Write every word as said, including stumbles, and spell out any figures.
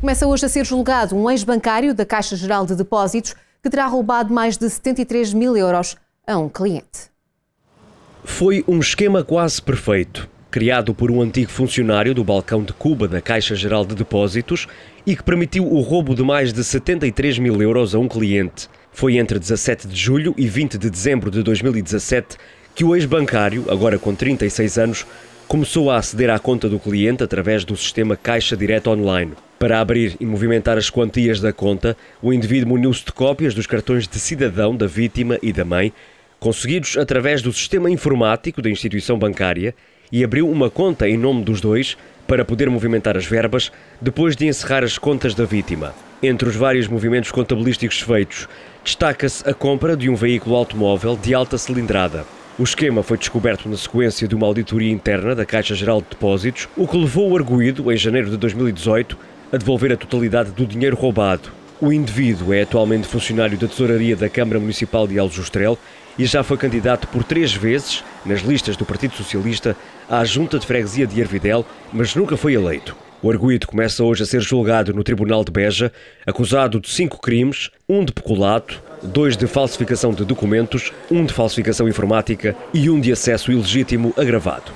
Começa hoje a ser julgado um ex-bancário da Caixa Geral de Depósitos que terá roubado mais de setenta e três mil euros a um cliente. Foi um esquema quase perfeito, criado por um antigo funcionário do Balcão de Cuba da Caixa Geral de Depósitos e que permitiu o roubo de mais de setenta e três mil euros a um cliente. Foi entre dezassete de julho e vinte de dezembro de dois mil e dezassete que o ex-bancário, agora com trinta e seis anos, começou a aceder à conta do cliente através do sistema Caixa Direto Online. Para abrir e movimentar as quantias da conta, o indivíduo muniu-se de cópias dos cartões de cidadão da vítima e da mãe, conseguidos através do sistema informático da instituição bancária, e abriu uma conta em nome dos dois para poder movimentar as verbas depois de encerrar as contas da vítima. Entre os vários movimentos contabilísticos feitos, destaca-se a compra de um veículo automóvel de alta cilindrada. O esquema foi descoberto na sequência de uma auditoria interna da Caixa Geral de Depósitos, o que levou o arguido, em janeiro de dois mil e dezoito, a devolver a totalidade do dinheiro roubado. O indivíduo é atualmente funcionário da Tesouraria da Câmara Municipal de Aljustrel e já foi candidato por três vezes, nas listas do Partido Socialista, à Junta de Freguesia de Ervidel, mas nunca foi eleito. O arguido começa hoje a ser julgado no Tribunal de Beja, acusado de cinco crimes, um de peculato, dois de falsificação de documentos, um de falsificação informática e um de acesso ilegítimo agravado.